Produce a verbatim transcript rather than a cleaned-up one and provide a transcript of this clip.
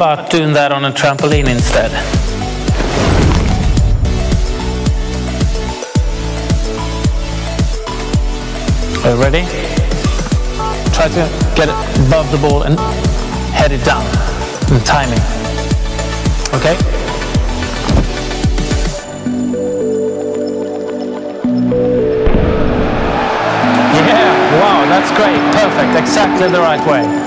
about doing that on a trampoline instead? Are you ready? Try to get it above the ball and head it down. And timing. Okay? Yeah, wow, that's great. Perfect, exactly the right way.